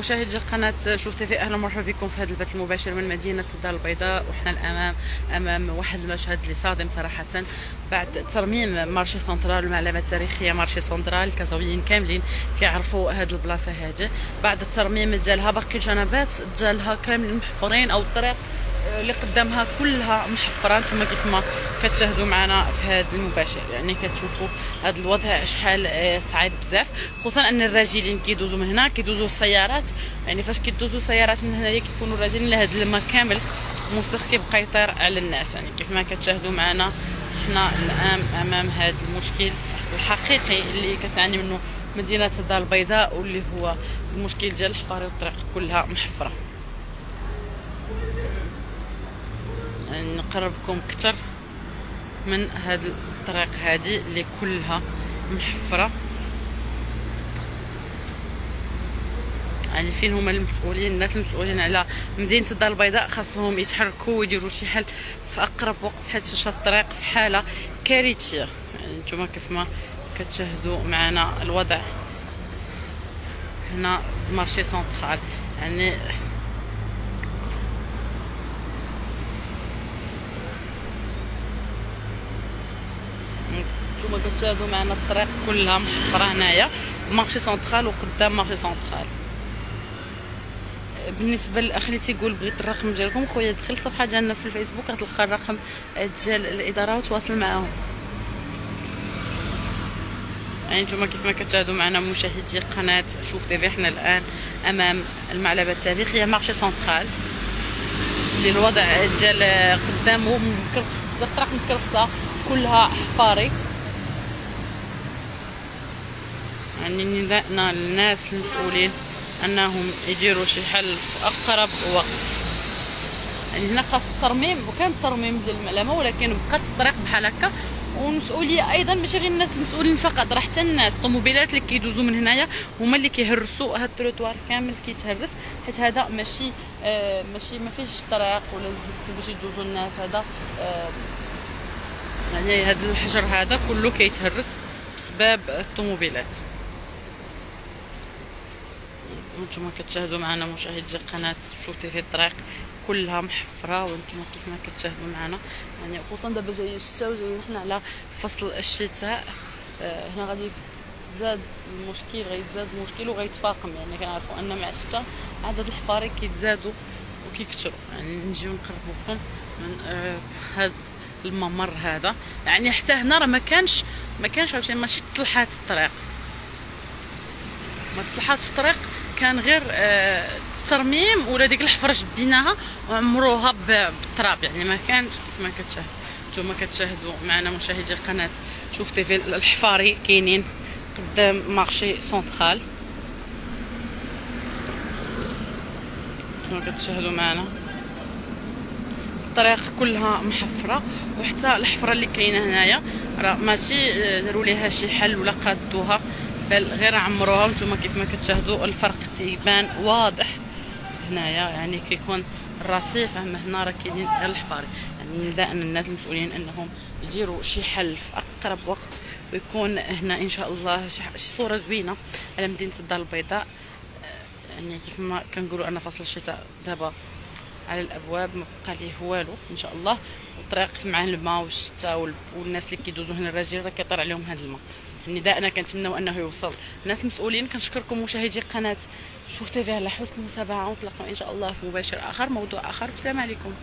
مشاهدي قناة شوف تي في، اهلا ومرحبا بكم في هذا البث المباشر من مدينة الدار البيضاء. وحنا الان امام واحد المشهد اللي صادم صراحة بعد ترميم مارشي سنطرال، المعلمة التاريخية مارشي سنطرال. الكازاويين كاملين كيعرفوا هاد البلاصة هادي، بعد الترميم ديالها باقي الجنبات ديالها كاملين محفورين، او الطريق اللي قدامها كلها محفرة نتوما كيفما كتشاهدوا معنا في هذا المباشر. يعني كتشوفوا هذا الوضع شحال صعيب بزاف، خصوصا ان الراجلين كيدوزوا من هنا كيدوزوا السيارات، يعني فاش كيدوزوا سيارات من هنايا كيكونوا الراجلين لهذا الماء كامل موسخ كيبقى يطير على الناس. يعني كيفما كتشاهدوا معنا حنا الان امام هذا المشكل الحقيقي اللي كتعاني منه مدينة الدار البيضاء، واللي هو المشكل ديال الحفاري والطريق كلها محفرة. نقربكم اكثر من هذا الطريق هذه اللي كلها محفره. يعني فين هما المسؤولين؟ الناس المسؤولين على مدينه الدار البيضاء خاصهم يتحركوا ويديروا شي حل في اقرب وقت، حيت هذا الطريق في حاله كارثيه. يعني نتوما كيفما كتشاهدوا معنا الوضع هنا مارشي سنطرال، يعني نتوما كتشاهدوا معنا الطريق كلها محفره هنايا مارشي سنطرال وقدام مارشي سنطرال. بالنسبه للاخ اللي تيقول بغيت الرقم ديالكم، خويا دخل الصفحه ديالنا في الفيسبوك غتلقى الرقم ديال الاداره وتواصل معاهم. يعني نتوما كيفما كتشاهدوا معنا مشاهدي قناه شوف تي في، حنا الان امام المعلبه التاريخيه مارشي سنطرال، اللي الوضع ديال قدامه الطريق مكرفصه كلها حفاري. يعني نداءنا للناس المسؤولين انهم يديروا شي حل في اقرب وقت. يعني هنا خاص الترميم، وكان ترميم ديال المعلمه، ولكن بقات الطريق بحال هكا. والمسؤوليه ايضا ماشي غير الناس المسؤولين فقط، راه حتى الناس الطوموبيلات اللي كيدوزوا من هنايا هما اللي كيهرسوا هاد التروتوار كامل كيتهرس، حيت هذا ماشي ما فيهش طريق ولا زفت باش يدوزوا الناس. هذا يعني هاد الحجر هذا كله كيتهرس بسبب الطوموبيلات. نتوما كتشاهدوا معنا مشاهدي قناه شوف تي في، الطريق كلها محفره وانتم كيفما كتشاهدوا معنا. يعني خصوصا دابا جاي الشتاء وجايين حنا على فصل الشتاء، هنا غادي زاد المشكل غيتزاد المشكل وغيتفاقم. يعني كنعرفوا ان مع الشتاء عدد الحفاري كيتزادوا وكيكثروا. يعني نجيو نقربوكم من هذا الممر هذا. يعني حتى هنا راه ما كانش عاوتاني، ماشي تصلحات الطريق، ما تصلحاتش الطريق، كان غير الترميم ولا ديك الحفره شديناها وعمروها بالتراب. يعني ما كانش كما كتشاهد نتوما كتشاهدوا معنا مشاهدي قناه شوف تي في، الحفاري كاينين قدام مارشي سنطرال. نتوما كتشاهدوا معنا الطريق كلها محفره، وحتى الحفره اللي كاينه هنايا راه ماشي داروا ليها شي حل ولا قادوها، بل غير عمروها. وانتم كيفما كتشاهدوا الفرق تيبان واضح هنايا، يعني كيكون الرصيف اما هنا راه كاينين غير الحفاري. يعني نداء الناس المسؤولين انهم يديروا شي حل في اقرب وقت، ويكون هنا ان شاء الله شي صوره زوينه على مدينه الدار البيضاء. يعني كيفما كنقولوا ان فصل الشتاء دابا على الابواب، ما بقى ليه والو ان شاء الله. والطريق مع الماء والشتاء والناس اللي كيدوزوا هنا الراجل راه كيطير عليهم هذا الماء. نداءنا كنتمناو انه يوصل الناس المسؤولين. كنشكركم مشاهدي قناه شوف تي في على حسن المتابعه، ونتلاقاو ان شاء الله في مباشر اخر، موضوع اخر. والسلام عليكم.